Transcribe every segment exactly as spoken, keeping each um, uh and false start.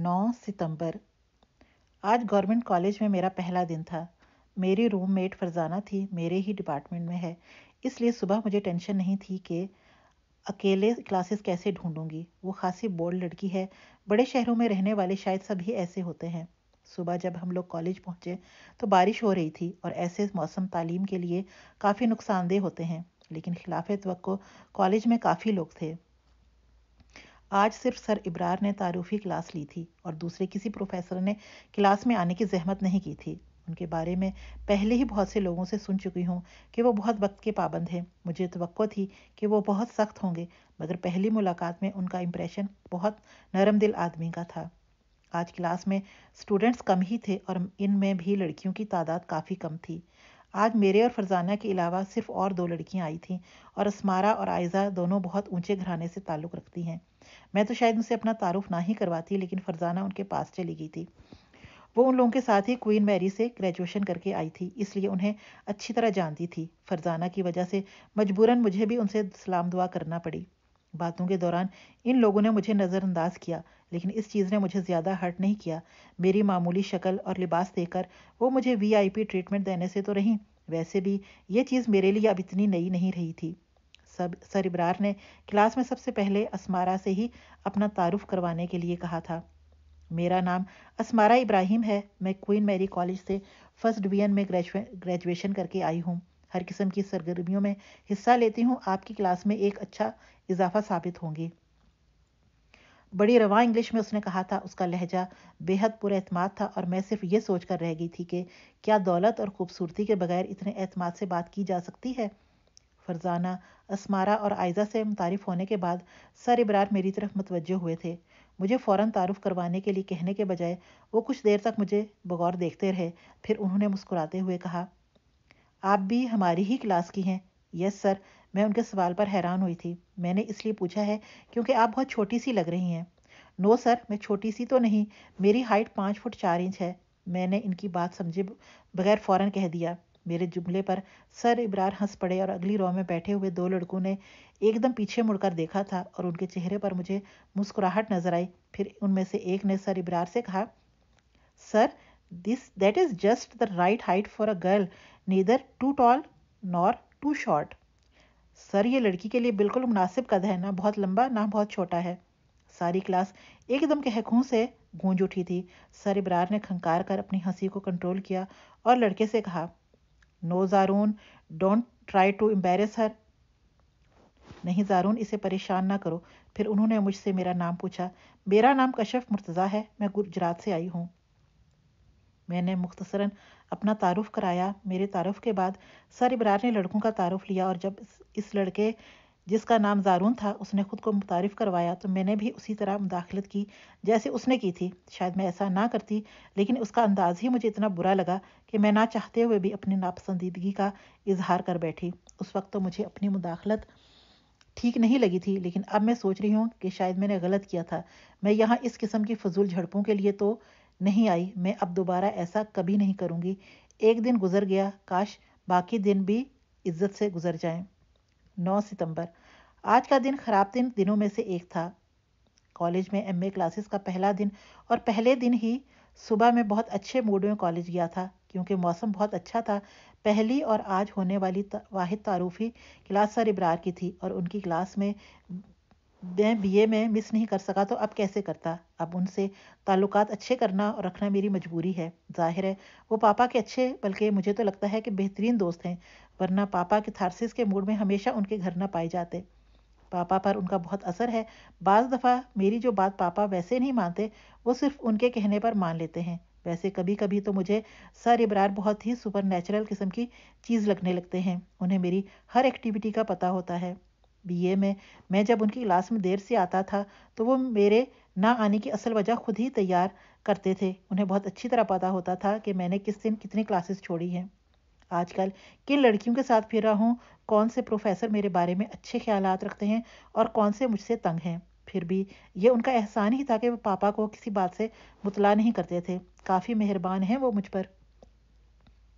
नौ सितंबर। आज government college में मेरा पहला दिन था। मेरी रूममेट फरजाना थी, मेरे ही डिपार्टमेंट में है, इसलिए सुबह मुझे टेंशन नहीं थी कि अकेले क्लासेस कैसे ढूंढूंगी। वो खासी बोल्ड लड़की है। बड़े शहरों में रहने वाले शायद सभी ऐसे होते हैं। सुबह जब हम लोग कॉलेज पहुंचे तो बारिश हो रही थी और ऐसे मौसम तालीम के लिए काफ़ी नुकसानदेह होते हैं, लेकिन खिलाफ़े तवक्को कॉलेज में काफ़ी लोग थे। आज सिर्फ सर इब्रार ने तारुफी क्लास ली थी और दूसरे किसी प्रोफेसर ने क्लास में आने की जहमत नहीं की थी। उनके बारे में पहले ही बहुत से लोगों से सुन चुकी हूँ कि वो बहुत वक्त के पाबंद हैं। मुझे तवक्को थी कि वो बहुत सख्त होंगे, मगर पहली मुलाकात में उनका इम्प्रेशन बहुत नरम दिल आदमी का था। आज क्लास में स्टूडेंट्स कम ही थे और इनमें भी लड़कियों की तादाद काफ़ी कम थी। आज मेरे और फरजाना के अलावा सिर्फ और दो लड़कियां आई थीं और अस्मारा और आयज़ा दोनों बहुत ऊंचे घराने से ताल्लुक़ रखती हैं। मैं तो शायद उनसे अपना तारुफ ना ही करवाती, लेकिन फरजाना उनके पास चली गई थी। वो उन लोगों के साथ ही क्वीन मैरी से ग्रेजुएशन करके आई थी, इसलिए उन्हें अच्छी तरह जानती थी। फरजाना की वजह से मजबूरन मुझे भी उनसे सलाम दुआ करना पड़ी। बातों के दौरान इन लोगों ने मुझे नज़रअंदाज किया, लेकिन इस चीज़ ने मुझे ज़्यादा हर्ट नहीं किया। मेरी मामूली शक्ल और लिबास देखकर वो मुझे वीआईपी ट्रीटमेंट देने से तो रहीं, वैसे भी ये चीज़ मेरे लिए अब इतनी नई नहीं रही थी। सब सर इब्रार ने क्लास में सबसे पहले अस्मारा से ही अपना तारुफ करवाने के लिए कहा था। मेरा नाम अस्मारा इब्राहिम है। मैं क्वीन मैरी कॉलेज से फर्स्ट डिवीज़न में ग्रेजुएशन करके आई हूँ। हर किस्म की सरगर्मियों में हिस्सा लेती हूँ। आपकी क्लास में एक अच्छा इजाफा साबित होंगी। बड़ी रवां इंग्लिश में उसने कहा था। उसका लहजा बेहद पुरे एतमाद था और मैं सिर्फ ये सोच कर रह गई थी कि क्या दौलत और खूबसूरती के बगैर इतने एतमाद से बात की जा सकती है। फरजाना, अस्मारा और आयज़ा से मुतारिफ होने के बाद सर इब्रार मेरी तरफ मुतवज्जो हुए थे। मुझे फ़ौरन तारुफ करवाने के लिए कहने के बजाय वो कुछ देर तक मुझे बगौर देखते रहे। फिर उन्होंने मुस्कुराते हुए कहा, आप भी हमारी ही क्लास की हैं। यस सर, मैं उनके सवाल पर हैरान हुई थी। मैंने इसलिए पूछा है क्योंकि आप बहुत छोटी सी लग रही हैं। नो सर, मैं छोटी सी तो नहीं, मेरी हाइट पाँच फुट चार इंच है। मैंने इनकी बात समझे बगैर फ़ौरन कह दिया। मेरे जुमले पर सर इब्रार हंस पड़े और अगली रो में बैठे हुए दो लड़कों ने एकदम पीछे मुड़कर देखा था और उनके चेहरे पर मुझे मुस्कुराहट नजर आई। फिर उनमें से एक ने सर इब्रार से कहा, sir this that is just the right height for a girl, neither too tall nor too short. Sir, ये लड़की के लिए बिल्कुल मुनासिब कद है, ना बहुत लंबा ना बहुत छोटा है। सारी क्लास एकदम कहकूं से गूंज उठी थी। सर इब्रार ने खंकार कर अपनी हंसी को कंट्रोल किया और लड़के से कहा, no Zaroon, don't try to embarrass her. नहीं जारून, इसे परेशान ना करो। फिर उन्होंने मुझसे मेरा नाम पूछा। मेरा नाम कशफ मुर्तज़ा है, मैं गुजरात से आई हूँ। मैंने मुख्तसरन अपना तारुफ कराया। मेरे तारुफ के बाद सर इब्रार ने लड़कों का तारुफ लिया और जब इस लड़के जिसका नाम जारून था उसने खुद को मुतारिफ करवाया तो मैंने भी उसी तरह मुदाखलत की जैसे उसने की थी। शायद मैं ऐसा ना करती, लेकिन उसका अंदाज़ ही मुझे इतना बुरा लगा कि मैं ना चाहते हुए भी अपनी नापसंदीदगी का इजहार कर बैठी। उस वक्त तो मुझे अपनी मुदाखलत ठीक नहीं लगी थी, लेकिन अब मैं सोच रही हूँ कि शायद मैंने गलत किया था। मैं यहाँ इस किस्म की फजूल झड़पों के लिए तो नहीं आई। मैं अब दोबारा ऐसा कभी नहीं करूँगी। एक दिन गुजर गया, काश बाकी दिन भी इज्जत से गुजर जाएं। नौ सितंबर। आज का दिन ख़राब दिन दिनों में से एक था। कॉलेज में एमए क्लासेस का पहला दिन और पहले दिन ही सुबह मैं बहुत अच्छे मूड में कॉलेज गया था क्योंकि मौसम बहुत अच्छा था। पहली और आज होने वाली ता, वाहिद तारूफी क्लास सर इब्रार की थी और उनकी क्लास में मैं बीए में मिस नहीं कर सका तो अब कैसे करता। अब उनसे ताल्लुकात अच्छे करना और रखना मेरी मजबूरी है। जाहिर है वो पापा के अच्छे, बल्कि मुझे तो लगता है कि बेहतरीन दोस्त हैं, वरना पापा के थारसिस के मूड में हमेशा उनके घर ना पाए जाते। पापा पर उनका बहुत असर है। बाज़ दफ़ा मेरी जो बात पापा वैसे नहीं मानते वो सिर्फ उनके कहने पर मान लेते हैं। वैसे कभी कभी तो मुझे सर इब्रार बहुत ही सुपरनैचुरल किस्म की चीज़ लगने लगते हैं। उन्हें मेरी हर एक्टिविटी का पता होता है। बीए में मैं जब उनकी क्लास में देर से आता था तो वो मेरे ना आने की असल वजह खुद ही तैयार करते थे। उन्हें बहुत अच्छी तरह पता होता था कि मैंने किस दिन कितनी क्लासेस छोड़ी हैं, आजकल किन लड़कियों के साथ फिर रहा हूँ, कौन से प्रोफेसर मेरे बारे में अच्छे ख्यालात रखते हैं और कौन से मुझसे तंग हैं। फिर भी ये उनका एहसान ही था कि वो पापा को किसी बात से मुतला नहीं करते थे। काफ़ी मेहरबान हैं वो मुझ पर।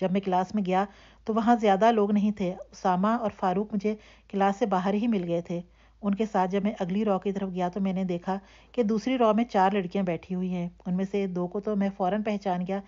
जब मैं क्लास में गया तो वहाँ ज़्यादा लोग नहीं थे। उसामा और फारूक मुझे क्लास से बाहर ही मिल गए थे। उनके साथ जब मैं अगली रॉ की तरफ गया तो मैंने देखा कि दूसरी रॉ में चार लड़कियां बैठी हुई हैं। उनमें से दो को तो मैं फ़ौरन पहचान गया,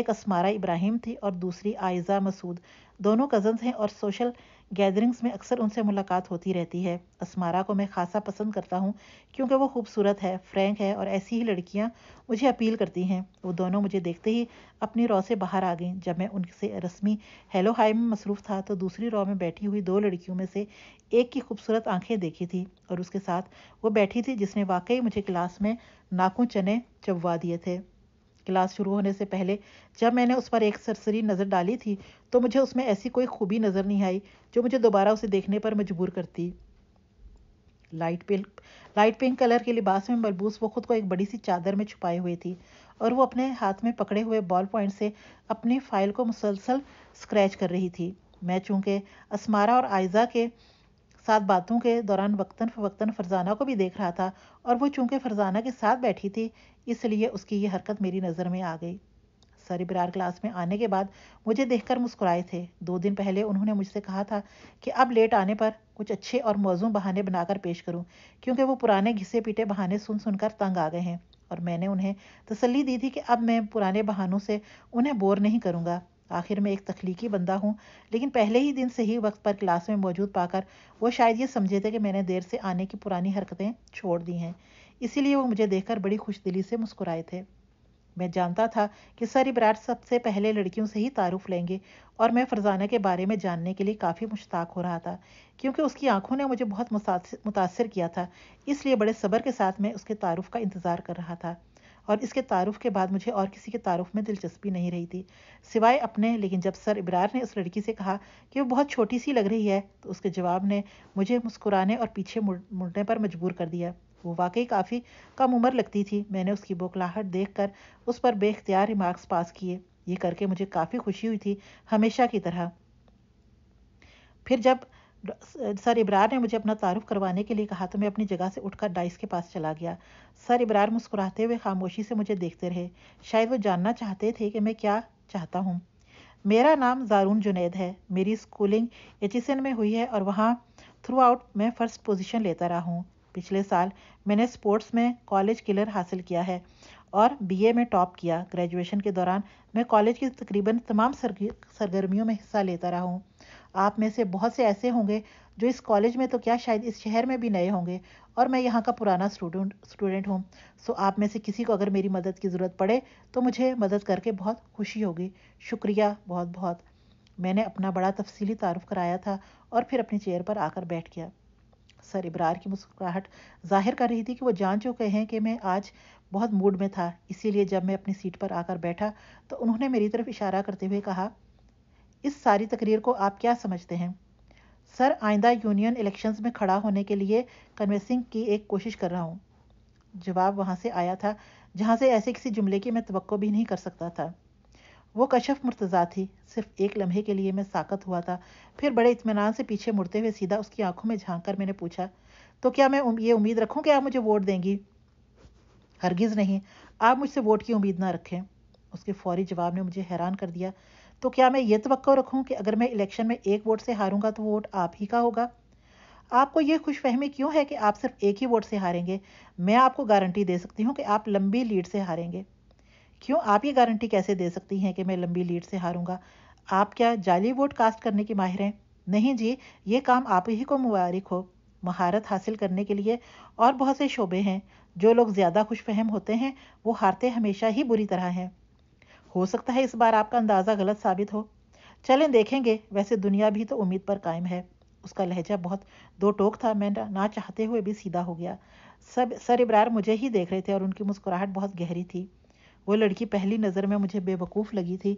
एक अस्मारा इब्राहिम थी और दूसरी आयज़ा मसूद। दोनों कज़न्स हैं और सोशल गैदरिंग्स में अक्सर उनसे मुलाकात होती रहती है। अस्मारा को मैं खासा पसंद करता हूँ क्योंकि वो खूबसूरत है, फ्रैंक है और ऐसी ही लड़कियाँ मुझे अपील करती हैं। वो दोनों मुझे देखते ही अपनी रॉ से बाहर आ गईं। जब मैं उनसे रस्मी हेलो हाय में मसरूफ़ था तो दूसरी रॉ में बैठी हुई दो लड़कियों में से एक की खूबसूरत आंखें देखी थी और उसके साथ वो बैठी थी जिसने वाकई मुझे क्लास में नाकों चने चबवा दिए थे। क्लास शुरू होने से पहले जब मैंने उस पर एक सरसरी नज़र डाली थी तो मुझे उसमें ऐसी कोई खूबी नज़र नहीं आई जो मुझे दोबारा उसे देखने पर मजबूर करती। Light pink light pink colour के लिबास में मलबूस वो खुद को एक बड़ी सी चादर में छुपाए हुए थी और वो अपने हाथ में पकड़े हुए बॉल पॉइंट से अपनी फाइल को मुसलसल स्क्रैच कर रही थी। मैं चूँकि अस्मारा और आयज़ा के साथ बातों के दौरान वक्तन फवक्तन फरजाना को भी देख रहा था और वो चूंकि फरजाना के साथ बैठी थी इसलिए उसकी ये हरकत मेरी नज़र में आ गई। सर इबरार क्लास में आने के बाद मुझे देखकर मुस्कुराए थे। दो दिन पहले उन्होंने मुझसे कहा था कि अब लेट आने पर कुछ अच्छे और मौजू बहाने बनाकर पेश करूं क्योंकि वो पुराने घिसे पीटे बहाने सुन सुनकर तंग आ गए हैं और मैंने उन्हें तसल्ली दी थी कि अब मैं पुराने बहानों से उन्हें बोर नहीं करूँगा। आखिर में एक तख्लीकी बंदा हूँ, लेकिन पहले ही दिन से ही वक्त पर क्लास में मौजूद पाकर वो शायद ये समझे थे कि मैंने देर से आने की पुरानी हरकतें छोड़ दी हैं, इसीलिए वो मुझे देखकर बड़ी खुश दिली से मुस्कुराए थे। मैं जानता था कि सर इबरार सबसे पहले लड़कियों से ही तारुफ लेंगे और मैं फरजाना के बारे में जानने के लिए काफ़ी मुश्ताक हो रहा था क्योंकि उसकी आंखों ने मुझे बहुत मुतासर किया था, इसलिए बड़े सब्र के साथ मैं उसके तारुफ का इंतज़ार कर रहा था और इसके तारुफ के बाद मुझे और किसी के तारुफ में दिलचस्पी नहीं रही थी सिवाय अपने। लेकिन जब सर इबरार ने उस लड़की से कहा कि वो बहुत छोटी सी लग रही है तो उसके जवाब ने मुझे मुस्कुराने और पीछे मुड़ने पर मजबूर कर दिया। वो वाकई काफ़ी कम उम्र लगती थी। मैंने उसकी बौखलाहट देखकर उस पर बेख्तियार रिमार्क्स पास किए। ये करके मुझे काफ़ी खुशी हुई थी, हमेशा की तरह। फिर जब सर इबरार ने मुझे अपना तारुफ करवाने के लिए कहा तो मैं अपनी जगह से उठकर डाइस के पास चला गया। सर इबरार मुस्कुराते हुए खामोशी से मुझे देखते रहे। शायद वो जानना चाहते थे कि मैं क्या चाहता हूँ। मेरा नाम जारून जुनैद है। मेरी स्कूलिंग एचिसन में हुई है और वहाँ थ्रू आउट मैं फर्स्ट पोजीशन लेता रहा हूँ। पिछले साल मैंने स्पोर्ट्स में कॉलेज किलर हासिल किया है और बीए में टॉप किया। ग्रेजुएशन के दौरान मैं कॉलेज की तकरीबन तमाम सरगर्मियों में हिस्सा लेता रहा हूँ। आप में से बहुत से ऐसे होंगे जो इस कॉलेज में तो क्या शायद इस शहर में भी नए होंगे और मैं यहाँ का पुराना स्टूडेंट स्टूडेंट हूँ। सो आप में से किसी को अगर मेरी मदद की ज़रूरत पड़े तो मुझे मदद करके बहुत खुशी होगी। शुक्रिया बहुत बहुत। मैंने अपना बड़ा तफसीली तारुफ कराया था और फिर अपनी चेयर पर आकर बैठ गया। सर इबरार की मुस्कुराहट जाहिर कर रही थी कि वो जान चुके हैं कि मैं आज बहुत मूड में था, इसीलिए जब मैं अपनी सीट पर आकर बैठा तो उन्होंने मेरी तरफ इशारा करते हुए कहा, इस सारी तकरीर को आप क्या समझते हैं? सर, आइंदा यूनियन इलेक्शंस में खड़ा होने के लिए कन्विंसिंग की एक कोशिश कर रहा हूँ। जवाब वहाँ से आया था जहाँ से ऐसे किसी जुमले की मैं तवक्को भी नहीं कर सकता था। वो कशफ मुर्तज़ा थी। सिर्फ एक लम्हे के लिए मैं साकत हुआ था, फिर बड़े इत्मीनान से पीछे मुड़ते हुए सीधा उसकी आंखों में झांक कर मैंने पूछा, तो क्या मैं ये उम्मीद रखूँ कि आप मुझे वोट देंगी? हरगिज़ नहीं, आप मुझसे वोट की उम्मीद ना रखें। उसके फौरी जवाब ने मुझे हैरान कर दिया। तो क्या मैं ये तवक्को रखूँ कि अगर मैं इलेक्शन में एक वोट से हारूंगा तो वोट आप ही का होगा? आपको ये खुशफहमी क्यों है कि आप सिर्फ एक ही वोट से हारेंगे? मैं आपको गारंटी दे सकती हूँ कि आप लंबी लीड से हारेंगे। क्यों? आप ये गारंटी कैसे दे सकती हैं कि मैं लंबी लीड से हारूंगा? आप क्या जाली वोट कास्ट करने की माहिर हैं? नहीं जी, ये काम आप ही को मुबारक हो। महारत हासिल करने के लिए और बहुत से शोबे हैं। जो लोग ज़्यादा खुशफहम होते हैं वो हारते हमेशा ही बुरी तरह हैं। हो सकता है इस बार आपका अंदाज़ा गलत साबित हो। चलें देखेंगे, वैसे दुनिया भी तो उम्मीद पर कायम है। उसका लहजा बहुत दो टोक था। मैं ना चाहते हुए भी सीधा हो गया। सब सर इबरार मुझे ही देख रहे थे और उनकी मुस्कुराहट बहुत गहरी थी। वो लड़की पहली नज़र में मुझे बेवकूफ़ लगी थी,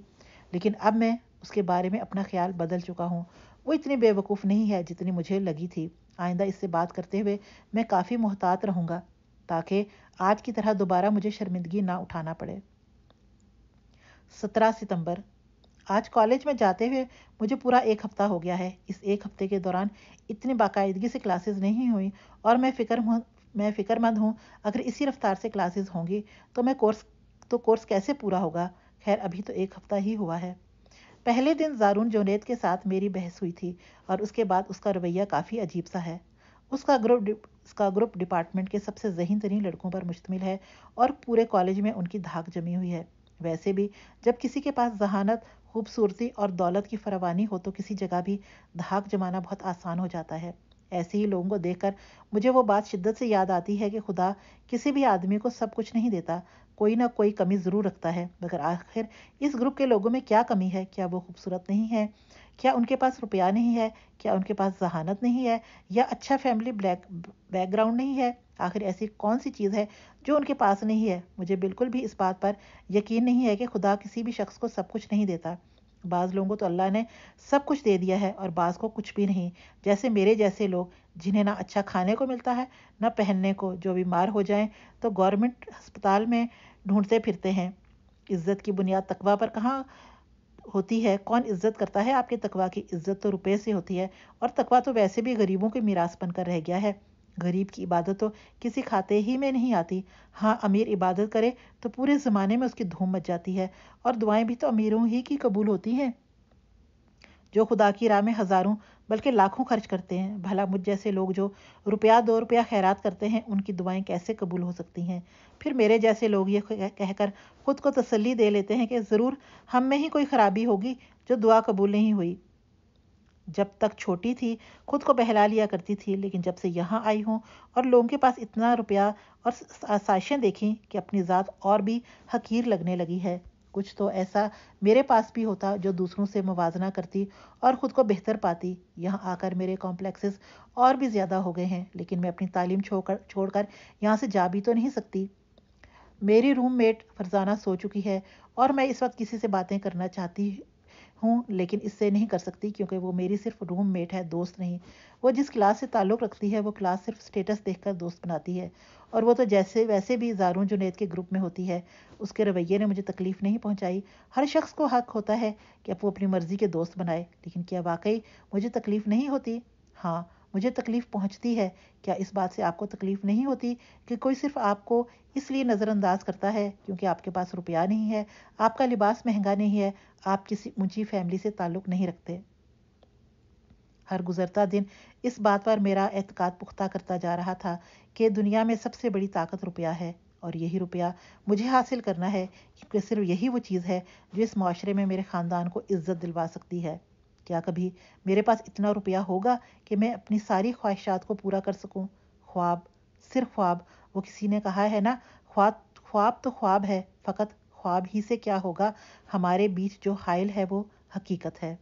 लेकिन अब मैं उसके बारे में अपना ख्याल बदल चुका हूँ। वो इतनी बेवकूफ़ नहीं है जितनी मुझे लगी थी। आइंदा इससे बात करते हुए मैं काफ़ी मोहतात रहूँगा ताकि आज की तरह दोबारा मुझे शर्मिंदगी ना उठाना पड़े। सत्रह सितंबर। आज कॉलेज में जाते हुए मुझे पूरा एक हफ़्ता हो गया है। इस एक हफ़्ते के दौरान इतनी बाकायदगी से क्लासेस नहीं हुई और मैं फिकर मैं फ़िक्रमंद हूँ अगर इसी रफ्तार से क्लासेस होंगी तो मैं कोर्स तो कोर्स कैसे पूरा होगा। खैर, अभी तो एक हफ़्ता ही हुआ है। पहले दिन जारून जुनैद के साथ मेरी बहस हुई थी और उसके बाद उसका रवैया काफ़ी अजीब सा है। उसका ग्रुप उसका ग्रुप डिपार्टमेंट के सबसे जहीन तरीन लड़कों पर मुश्तमिल है और पूरे कॉलेज में उनकी धाक जमी हुई है। वैसे भी जब किसी के पास जहानत, खूबसूरती और दौलत की फरावानी हो तो किसी जगह भी धाक जमाना बहुत आसान हो जाता है। ऐसे ही लोगों को देखकर मुझे वो बात शिद्दत से याद आती है कि खुदा किसी भी आदमी को सब कुछ नहीं देता, कोई ना कोई कमी ज़रूर रखता है। मगर आखिर इस ग्रुप के लोगों में क्या कमी है? क्या वो खूबसूरत नहीं है? क्या उनके पास रुपया नहीं है? क्या उनके पास जहानत नहीं है? या अच्छा फैमिली ब्लैक बैकग्राउंड नहीं है? आखिर ऐसी कौन सी चीज़ है जो उनके पास नहीं है? मुझे बिल्कुल भी इस बात पर यकीन नहीं है कि खुदा किसी भी शख्स को सब कुछ नहीं देता। बाज़ लोगों को तो अल्लाह ने सब कुछ दे दिया है और बाज़ को कुछ भी नहीं, जैसे मेरे जैसे लोग जिन्हें ना अच्छा खाने को मिलता है ना पहनने को, जो बीमार हो जाएं तो गवर्नमेंट अस्पताल में ढूंढते फिरते हैं। इज़्ज़त की बुनियाद तकवा पर कहाँ होती है? कौन इज़्ज़त करता है आपके तकवा की? इज़्ज़त तो रुपये से होती है और तकवा तो वैसे भी गरीबों की मिरास बनकर रह गया है। गरीब की इबादत तो किसी खाते ही में नहीं आती। हाँ, अमीर इबादत करे तो पूरे ज़माने में उसकी धूम मच जाती है और दुआएं भी तो अमीरों ही की कबूल होती हैं, जो खुदा की राह में हज़ारों बल्कि लाखों खर्च करते हैं। भला मुझ जैसे लोग जो रुपया दो रुपया खैरात करते हैं, उनकी दुआएं कैसे कबूल हो सकती हैं? फिर मेरे जैसे लोग ये कहकर ख़ुद को तसल्ली दे लेते हैं कि ज़रूर हम में ही कोई ख़राबी होगी जो दुआ कबूल नहीं हुई। जब तक छोटी थी खुद को बहला लिया करती थी, लेकिन जब से यहाँ आई हूँ और लोगों के पास इतना रुपया और आसाइशें देखी कि अपनी ज़ात और भी हकीर लगने लगी है। कुछ तो ऐसा मेरे पास भी होता जो दूसरों से मुवाजना करती और ख़ुद को बेहतर पाती। यहाँ आकर मेरे कॉम्प्लेक्सेस और भी ज़्यादा हो गए हैं, लेकिन मैं अपनी तालीम छोड़कर छोड़कर यहाँ से जा भी तो नहीं सकती। मेरी रूममेट फरजाना सो चुकी है और मैं इस वक्त किसी से बातें करना चाहती हूँ, लेकिन इससे नहीं कर सकती क्योंकि वो मेरी सिर्फ रूममेट है, दोस्त नहीं। वो जिस क्लास से ताल्लुक़ रखती है वो क्लास सिर्फ स्टेटस देखकर दोस्त बनाती है और वो तो जैसे वैसे भी जारून जुनैद के ग्रुप में होती है। उसके रवैये ने मुझे तकलीफ़ नहीं पहुँचाई। हर शख्स को हक होता है कि अब वो अपनी मर्ज़ी के दोस्त बनाए, लेकिन क्या वाकई मुझे तकलीफ़ नहीं होती? हाँ, मुझे तकलीफ़ पहुँचती है। क्या इस बात से आपको तकलीफ़ नहीं होती कि कोई सिर्फ आपको इसलिए नज़रअंदाज करता है क्योंकि आपके पास रुपया नहीं है, आपका लिबास महंगा नहीं है, आप किसी ऊंची फैमिली से ताल्लुक़ नहीं रखते? हर गुज़रता दिन इस बात पर मेरा एतकाद पुख्ता करता जा रहा था कि दुनिया में सबसे बड़ी ताकत रुपया है और यही रुपया मुझे हासिल करना है क्योंकि सिर्फ यही वो चीज़ है जो इस माशरे में मेरे ख़ानदान को इज़्ज़त दिलवा सकती है। क्या कभी मेरे पास इतना रुपया होगा कि मैं अपनी सारी ख्वाहिशात को पूरा कर सकूं? ख्वाब, सिर्फ ख्वाब। वो किसी ने कहा है ना, ख्वाब ख्वाब तो ख्वाब है, फ़कत ख्वाब ही से क्या होगा? हमारे बीच जो हायल है वो हकीकत है।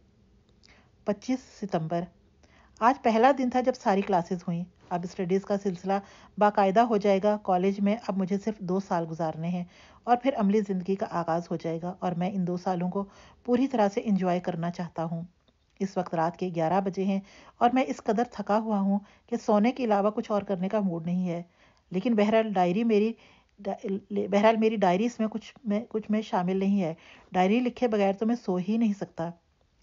पच्चीस सितंबर। आज पहला दिन था जब सारी क्लासेस हुई। अब स्टडीज़ का सिलसिला बाकायदा हो जाएगा। कॉलेज में अब मुझे सिर्फ दो साल गुजारने हैं और फिर अमली ज़िंदगी का आगाज़ हो जाएगा और मैं इन दो सालों को पूरी तरह से इंजॉय करना चाहता हूँ। इस वक्त रात के ग्यारह बजे हैं और मैं इस कदर थका हुआ हूँ कि सोने के अलावा कुछ और करने का मूड नहीं है। लेकिन बहरहाल डायरी मेरी बहरहाल मेरी डायरी इसमें कुछ में कुछ में शामिल नहीं है। डायरी लिखे बगैर तो मैं सो ही नहीं सकता।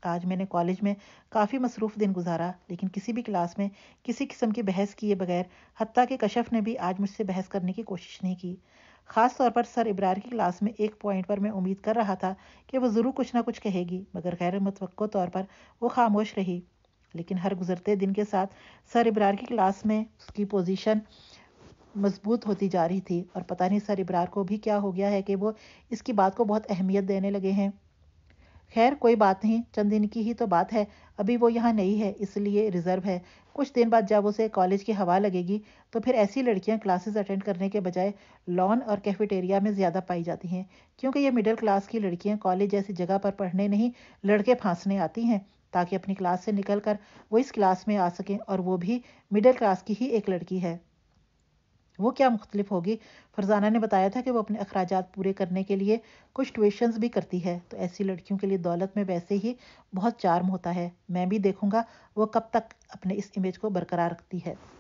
आज मैंने कॉलेज में काफ़ी मसरूफ़ दिन गुजारा, लेकिन किसी भी क्लास में किसी किस्म की बहस किए बगैर, हत्ता कि कशफ ने भी आज मुझसे बहस करने की कोशिश नहीं की। ख़ास तौर पर सर इब्रार की क्लास में एक पॉइंट पर मैं उम्मीद कर रहा था कि वो ज़रूर कुछ ना कुछ कहेगी, मगर गैर मुतवक्को तौर पर वो खामोश रही। लेकिन हर गुजरते दिन के साथ सर इब्रार की क्लास में उसकी पोजीशन मजबूत होती जा रही थी और पता नहीं सर इब्रार को भी क्या हो गया है कि वो इसकी बात को बहुत अहमियत देने लगे हैं। खैर, कोई बात नहीं, चंद दिन की ही तो बात है। अभी वो यहाँ नहीं है इसलिए रिज़र्व है। कुछ दिन बाद जब उसे कॉलेज की हवा लगेगी तो फिर ऐसी लड़कियाँ क्लासेस अटेंड करने के बजाय लॉन और कैफेटेरिया में ज़्यादा पाई जाती हैं, क्योंकि ये मिडिल क्लास की लड़कियाँ कॉलेज जैसी जगह पर पढ़ने नहीं, लड़के फांसने आती हैं, ताकि अपनी क्लास से निकल कर वो इस क्लास में आ सकें। और वो भी मिडिल क्लास की ही एक लड़की है, वो क्या मुख्तलिफ होगी? फरजाना ने बताया था कि वो अपने अखराजात पूरे करने के लिए कुछ ट्यूशन्स भी करती है, तो ऐसी लड़कियों के लिए दौलत में वैसे ही बहुत चार्म होता है। मैं भी देखूंगा वो कब तक अपने इस इमेज को बरकरार रखती है।